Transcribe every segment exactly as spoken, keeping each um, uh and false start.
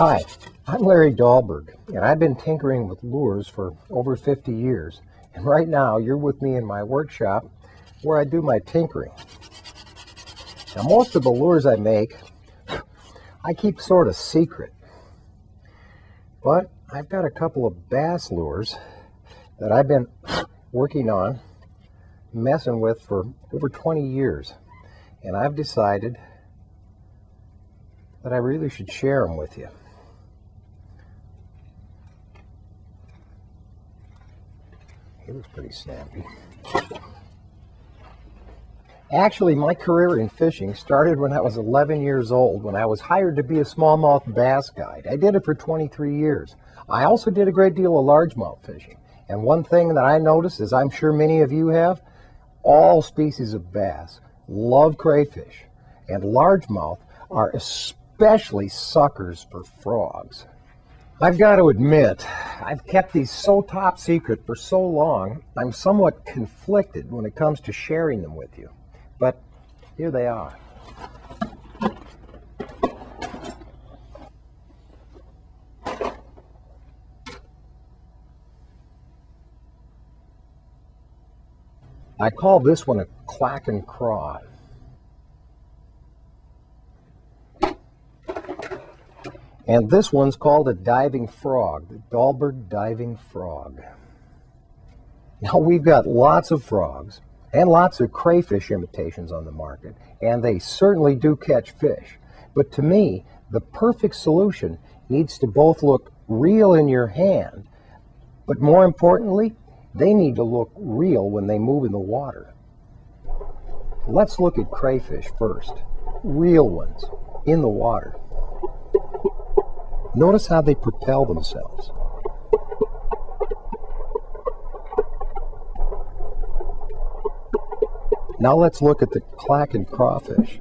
Hi, I'm Larry Dahlberg, and I've been tinkering with lures for over fifty years. And right now, you're with me in my workshop where I do my tinkering. Now, most of the lures I make, I keep sort of secret. But I've got a couple of bass lures that I've been working on, messing with for over twenty years. And I've decided that I really should share them with you. It was pretty snappy. Actually, my career in fishing started when I was eleven years old, when I was hired to be a smallmouth bass guide. I did it for twenty-three years. I also did a great deal of largemouth fishing. And one thing that I noticed, as I'm sure many of you have, all species of bass love crayfish, and largemouth are especially suckers for frogs. I've got to admit, I've kept these so top secret for so long, I'm somewhat conflicted when it comes to sharing them with you. But here they are. I call this one a clackin' craw. And this one's called a diving frog, the Dahlberg diving frog. Now, we've got lots of frogs and lots of crayfish imitations on the market, and they certainly do catch fish. But to me, the perfect solution needs to both look real in your hand, but more importantly, they need to look real when they move in the water. Let's look at crayfish first, real ones in the water. Notice how they propel themselves. Now let's look at the clackin' crawfish.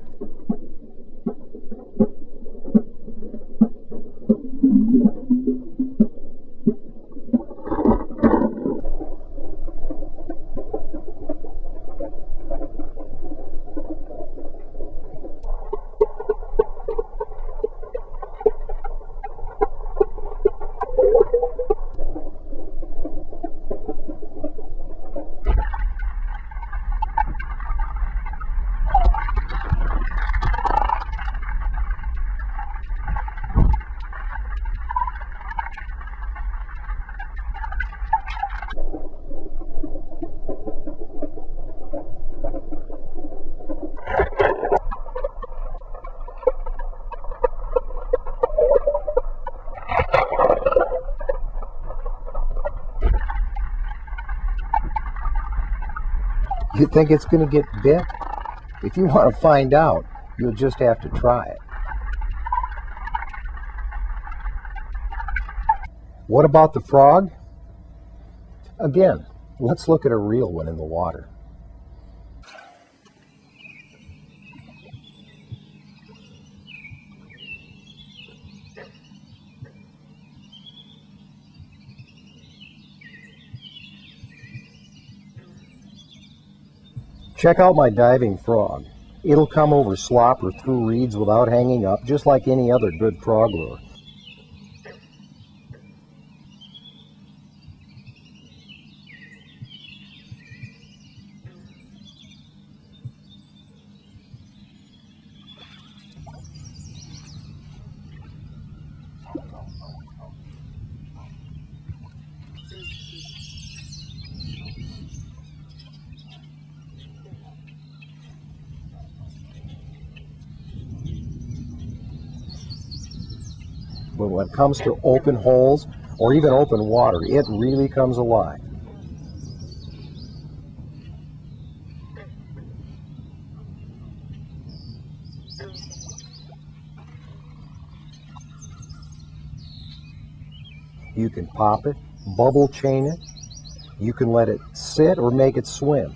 You think it's going to get bit? If you want to find out, you'll just have to try it. What about the frog? Again, let's look at a real one in the water. Check out my diving frog. It'll come over slop or through reeds without hanging up, just like any other good frog lure. But when it comes to open holes or even open water, it really comes alive. You can pop it, bubble chain it, you can let it sit or make it swim.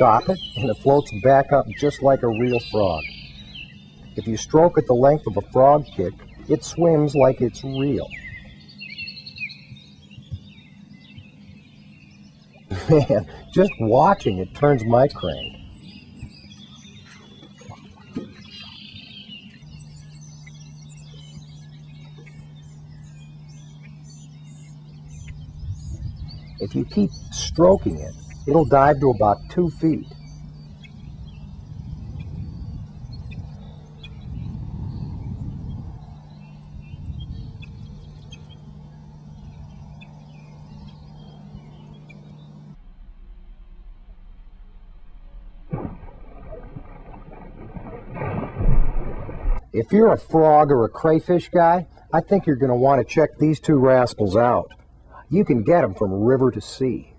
stop it, and it floats back up just like a real frog. If you stroke it the length of a frog kick, it swims like it's real. Man, just watching it turns my crank. If you keep stroking it, it'll dive to about two feet. If you're a frog or a crayfish guy, I think you're going to want to check these two rascals out. You can get them from river to sea.